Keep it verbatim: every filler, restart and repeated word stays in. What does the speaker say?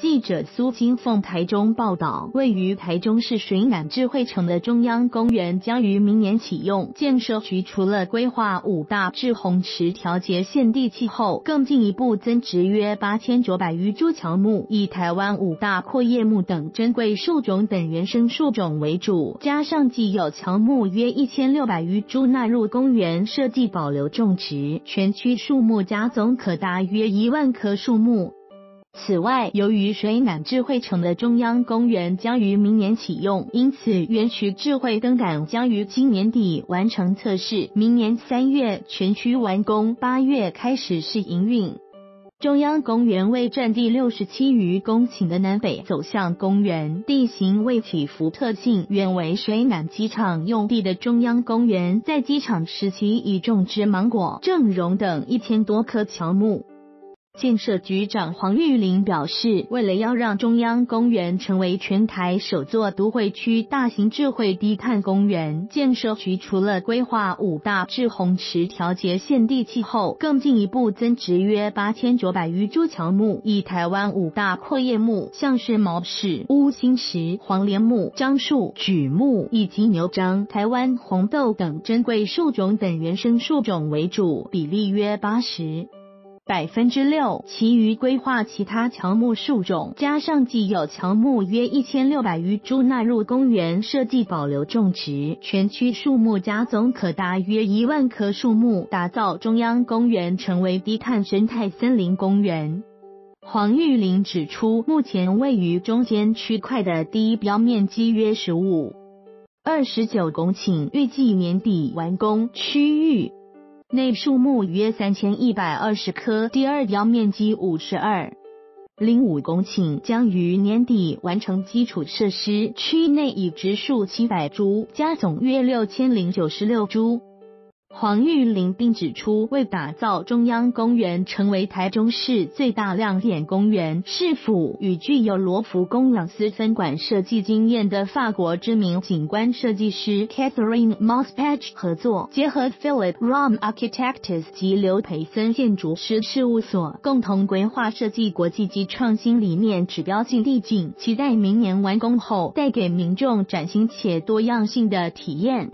记者苏金凤台中报道，位于台中市水南智慧城的中央公园将于明年启用。建设局除了规划五大致洪池调节限地气后，更进一步增植约八千九百余株乔木，以台湾五大阔叶木等珍贵树种等原生树种为主，加上既有乔木约一千六百余株纳入公园设计保留种植，全区树木加总可达约一万棵树木。 此外，由于水南智慧城的中央公园将于明年启用，因此园区智慧灯杆将于今年底完成测试，明年三月全区完工，八月开始试营运。 中央公园位占地六十七余公顷的南北走向公园，地形为起伏特性，原为水南机场用地的中央公园，在机场时期已种植芒果、正榕等 一千 多棵乔木。 建设局长黄玉玲表示，为了要让中央公园成为全台首座都会区大型智慧低碳公园，建设局除了规划五大致洪池调节限地气后，更进一步增植约 八千九百 余株乔木，以台湾五大阔叶木，像是毛楝、乌心石、黄连木、樟树、榉木以及牛樟、台湾红豆等珍贵树种等原生树种为主，比例约 百分之六， 其余规划其他乔木树种，加上既有乔木约 一千六百 余株纳入公园设计保留种植，全区树木加总可达约一万棵树木，打造中央公园成为低碳生态森林公园。 黄玉玲指出，目前位于中间区块的地标面积约 十五到二十九 公顷，预计年底完工。区域 内树木约 三千一百二十 棵，第二标面积 五十二点零五 公顷，将于年底完成基础设施。区内已植树七百株，加总约 六千零九十六 株。 黄玉玲并指出，为打造中央公园成为台中市最大亮点公园，市府与具有罗浮宫朗斯分馆设计经验的法国知名景观设计师 Catherine Moss Patch 合作，结合 Philip Rom Architects 及刘培森建筑师事务所，共同规划设计国际级创新理念指标性地景，期待明年完工后带给民众崭新且多样性的体验。